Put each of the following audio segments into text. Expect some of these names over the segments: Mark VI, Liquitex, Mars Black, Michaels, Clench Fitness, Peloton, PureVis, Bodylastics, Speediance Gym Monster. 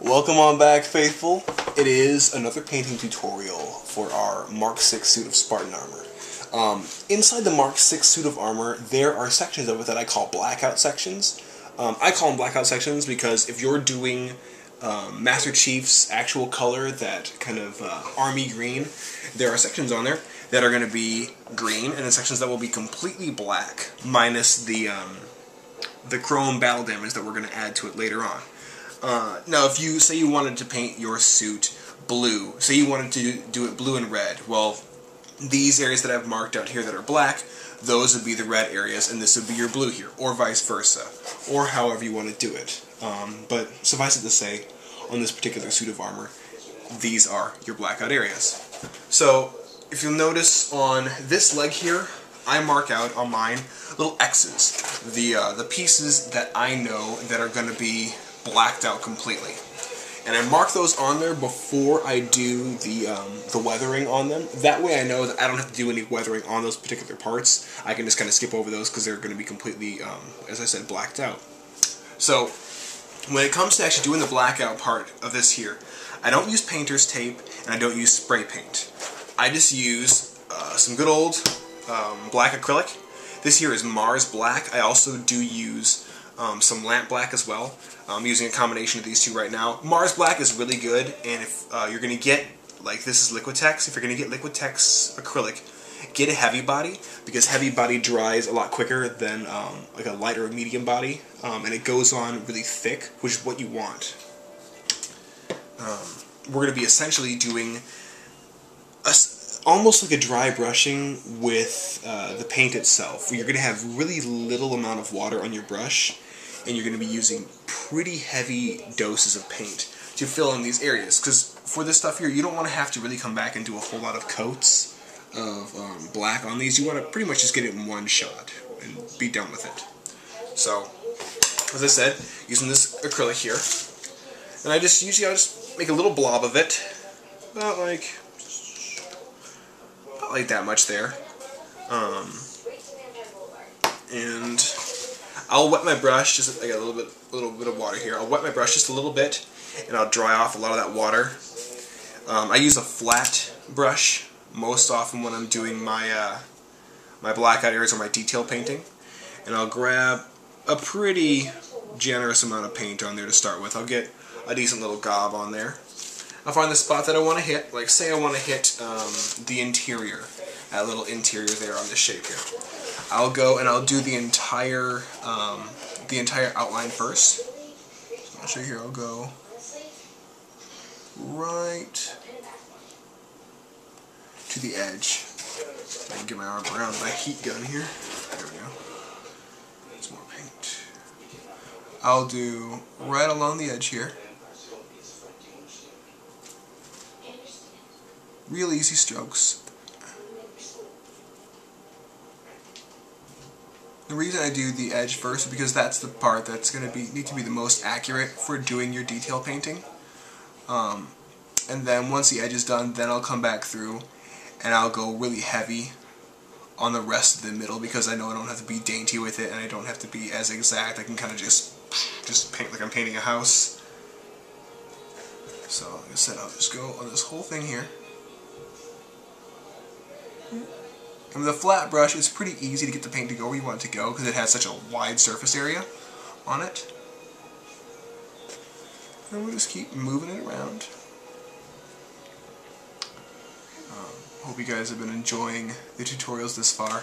Welcome on back, faithful. It is another painting tutorial for our Mark VI suit of Spartan armor. Inside the Mark VI suit of armor, there are sections of it that I call blackout sections. I call them blackout sections because if you're doing Master Chief's actual color, that kind of army green, there are sections on there that are going to be green, and then sections that will be completely black, minus the chrome battle damage that we're going to add to it later on. Now, if you say you wanted to paint your suit blue, say you wanted to do it blue and red, well, these areas that I've marked out here that are black, those would be the red areas, and this would be your blue here, or vice versa, or however you want to do it. But suffice it to say, on this particular suit of armor, these are your blackout areas. So, if you'll notice on this leg here, I mark out on mine little X's, the pieces that I know that are going to be blacked out completely. And I mark those on there before I do the weathering on them. That way I know that I don't have to do any weathering on those particular parts. I can just kind of skip over those because they're going to be completely, as I said, blacked out. So, when it comes to actually doing the blackout part of this here, I don't use painter's tape and I don't use spray paint. I just use some good old black acrylic. This here is Mars Black. I also do use some lamp black as well. I'm using a combination of these two right now. Mars Black is really good, and if you're going to get, like this is Liquitex, if you're going to get Liquitex acrylic, get a heavy body, because heavy body dries a lot quicker than like a light or a medium body, and it goes on really thick, which is what you want. We're going to be essentially doing almost like a dry brushing with the paint itself. You're going to have really little amount of water on your brush, and you're going to be using pretty heavy doses of paint to fill in these areas, because for this stuff here, you don't want to have to really come back and do a whole lot of coats of black on these. You want to pretty much just get it in one shot and be done with it. So, as I said, using this acrylic here, and I just usually just make a little blob of it, about like that much there, and I'll wet my brush. Just I got a little bit of water here. I'll wet my brush just a little bit, and I'll dry off a lot of that water. I use a flat brush most often when I'm doing my my blackout areas or my detail painting, and I'll grab a pretty generous amount of paint on there to start with. I'll get a decent little gob on there. I'll find the spot that I want to hit. Like, say I want to hit the interior, that little interior there on this shape here. I'll go and I'll do the entire outline first. So I'll show you here. I'll go right to the edge. I can get my arm around my heat gun here. There we go. Some more paint. I'll do right along the edge here. Real easy strokes. The reason I do the edge first is because that's the part that's going to need to be the most accurate for doing your detail painting. And then once the edge is done, then I'll come back through and I'll go really heavy on the rest of the middle, because I know I don't have to be dainty with it and I don't have to be as exact. I can kind of just paint like I'm painting a house. So like I said, I'll just go on this whole thing here. And with a flat brush, it's pretty easy to get the paint to go where you want it to go because it has such a wide surface area on it. And we'll just keep moving it around. Hope you guys have been enjoying the tutorials this far.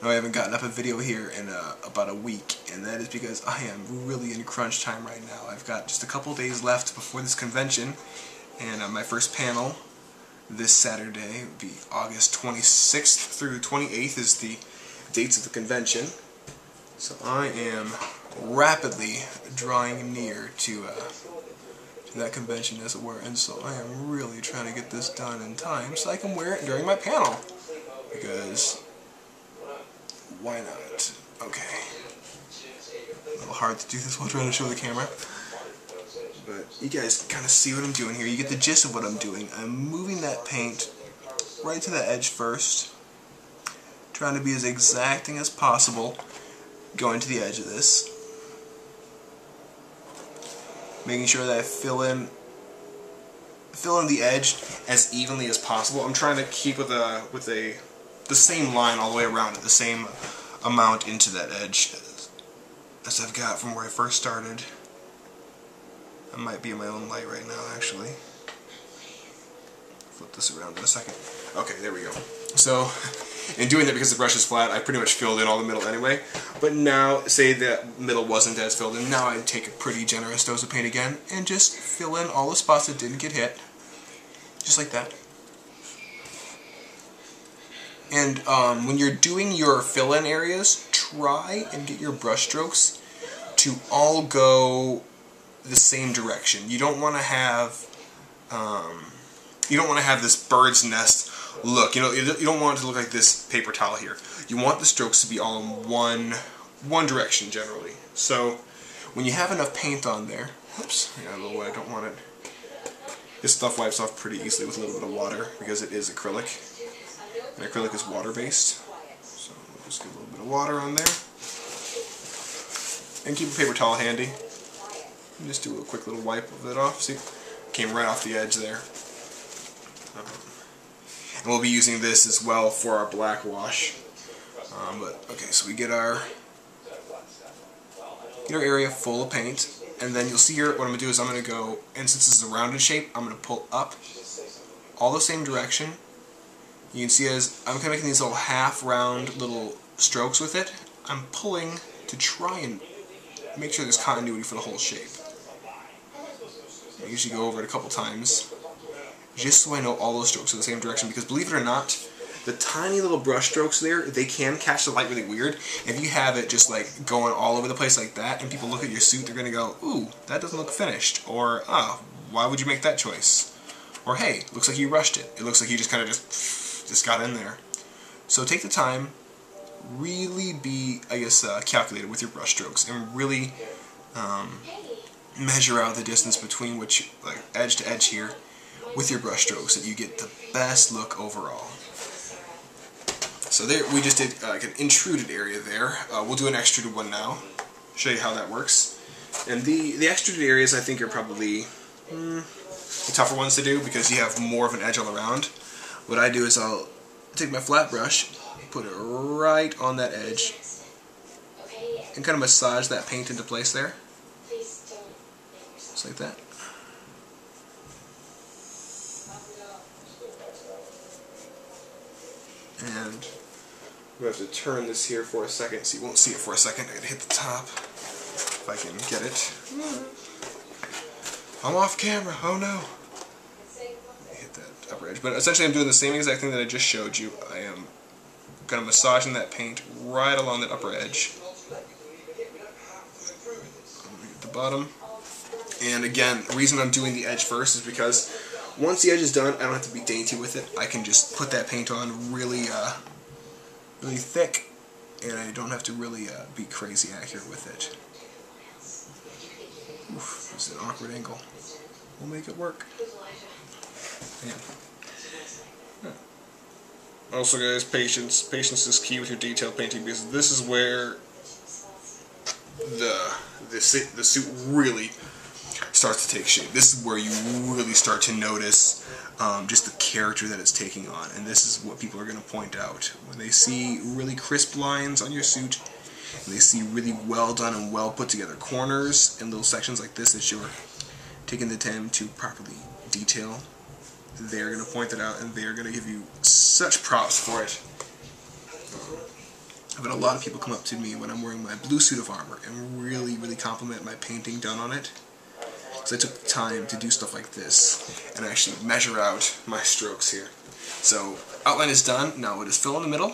I know I haven't gotten up a video here in about a week, and that is because I am really in crunch time right now. I've got just a couple days left before this convention, and my first panel this Saturday would be August 26th through 28th is the dates of the convention. So I am rapidly drawing near to that convention, as it were, and so I am really trying to get this done in time so I can wear it during my panel, because why not? Okay. A little hard to do this while trying to show the camera. But you guys kind of see what I'm doing here. You get the gist of what I'm doing. I'm moving that paint right to the edge first, trying to be as exacting as possible, going to the edge of this. making sure that I fill in the edge as evenly as possible. I'm trying to keep with the same line all the way around it, the same amount into that edge as I've got from where I first started. I might be in my own light right now, actually. Flip this around in a second. Okay, there we go. So, in doing that, because the brush is flat, I pretty much filled in all the middle anyway. But now, say that middle wasn't as filled in, now I take a pretty generous dose of paint again and just fill in all the spots that didn't get hit. Just like that. And when you're doing your fill-in areas, try and get your brush strokes to all go the same direction. You don't want to have this bird's nest look. You know, you don't want it to look like this paper towel here. You want the strokes to be all in one direction generally. So when you have enough paint on there, oops, yeah, a little way I don't want it. This stuff wipes off pretty easily with a little bit of water because it is acrylic. And acrylic is water-based, so we'll just get a little bit of water on there. And keep a paper towel handy. And just do a quick little wipe of it off. See, came right off the edge there. And we'll be using this as well for our black wash. Okay, so we get our area full of paint, and then you'll see here what I'm gonna do is I'm gonna go, and since this is a rounded shape, I'm gonna pull up all the same direction. You can see as I'm kind of making these little half-round little strokes with it, I'm pulling to try and make sure there's continuity for the whole shape. I usually go over it a couple times, just so I know all those strokes are the same direction, because believe it or not, the tiny little brush strokes there, they can catch the light really weird. If you have it just like going all over the place like that, and people look at your suit, they're going to go, ooh, that doesn't look finished, or, ah, why would you make that choice? Or, hey, looks like you rushed it. It looks like you just kind of just got in there. So take the time, really be, I guess, calculated with your brush strokes, and really measure out the distance between which, like, edge to edge here with your brush strokes so that you get the best look overall. So there, we just did like an intruded area there. We'll do an extruded one now, show you how that works. And the extruded areas I think are probably the tougher ones to do because you have more of an edge all around. What I do is I'll take my flat brush, put it right on that edge, and kind of massage that paint into place there. Just like that. And we have to turn this here for a second, so you won't see it for a second. I gotta hit the top if I can get it. I'm off camera, oh no! Upper edge. But essentially I'm doing the same exact thing that I just showed you. I am kind of massaging that paint right along that upper edge. I'm gonna get the bottom. And again, the reason I'm doing the edge first is because once the edge is done, I don't have to be dainty with it. I can just put that paint on really, really thick, and I don't have to really be crazy accurate with it. Oof, it's an awkward angle. We'll make it work. Yeah. Huh. Also, guys, patience. Patience is key with your detail painting because this is where the suit really starts to take shape. This is where you really start to notice just the character that it's taking on, and this is what people are going to point out when they see really crisp lines on your suit. And they see really well done and well put together corners and little sections like this that you're taking the time to properly detail. They're going to point that out, and they're going to give you such props for it. I've had a lot of people come up to me when I'm wearing my blue suit of armor and really, really compliment my painting done on it. So I took time to do stuff like this and actually measure out my strokes here. So outline is done. Now we'll just fill in the middle.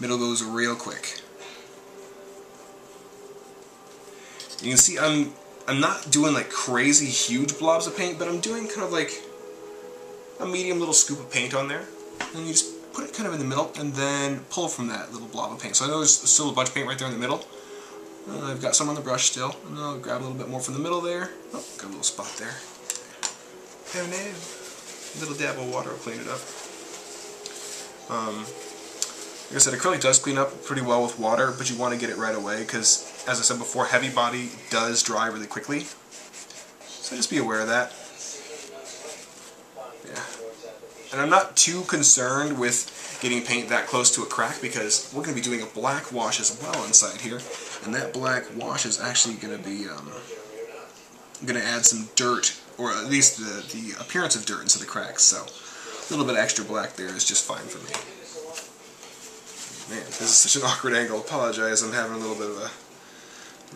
Middle goes real quick. You can see I'm not doing like crazy huge blobs of paint, but I'm doing kind of like a medium little scoop of paint on there, and you just put it kind of in the middle and then pull from that little blob of paint. So I know there's still a bunch of paint right there in the middle. I've got some on the brush still, and then I'll grab a little bit more from the middle there. Oh, got a little spot there. Oh no, a little dab of water will clean it up. Like I said, acrylic does clean up pretty well with water, but you want to get it right away because, as I said before, heavy body does dry really quickly. So just be aware of that. Yeah. And I'm not too concerned with getting paint that close to a crack because we're going to be doing a black wash as well inside here. And that black wash is actually going to be going to add some dirt, or at least the appearance of dirt into the cracks. So a little bit of extra black there is just fine for me. Man, this is such an awkward angle. Apologize, I'm having a little bit of a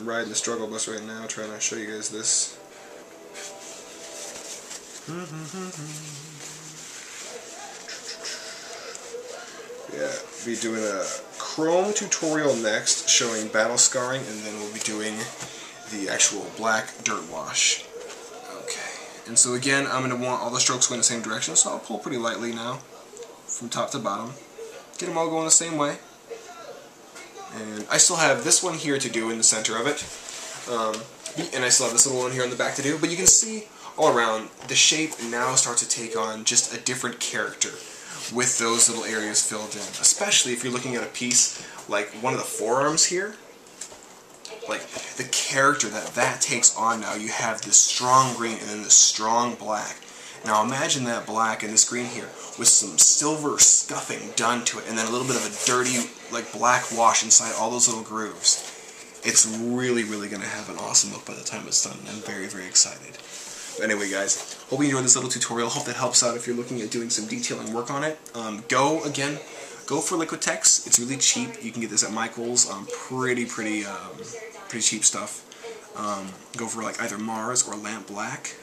ride in the struggle bus right now, trying to show you guys this. Yeah, we'll be doing a chrome tutorial next, showing battle scarring, and then we'll be doing the actual black dirt wash. Okay, and so again, I'm going to want all the strokes going the same direction, so I'll pull pretty lightly now, from top to bottom. Get them all going the same way. And I still have this one here to do in the center of it. And I still have this little one here on the back to do. But you can see all around, the shape now starts to take on just a different character with those little areas filled in. Especially if you're looking at a piece like one of the forearms here. Like, the character that takes on now. You have this strong green and then this strong black. Now imagine that black and this green here with some silver scuffing done to it and then a little bit of a dirty like black wash inside all those little grooves. It's really, really going to have an awesome look by the time it's done. I'm very, very excited. But anyway guys, hope you enjoyed this little tutorial. Hope that helps out if you're looking at doing some detailing work on it. Go for Liquitex. It's really cheap. You can get this at Michaels. Pretty cheap stuff. Go for like either Mars or Lamp Black.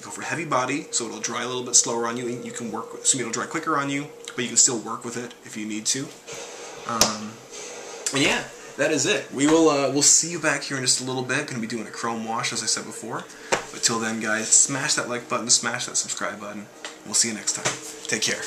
Go for heavy body, so it'll dry a little bit slower on you. You can work with, so it'll dry quicker on you, but you can still work with it if you need to. And yeah, that is it. We will we'll see you back here in just a little bit. Gonna be doing a chrome wash as I said before. But till then, guys, smash that like button, smash that subscribe button. We'll see you next time. Take care.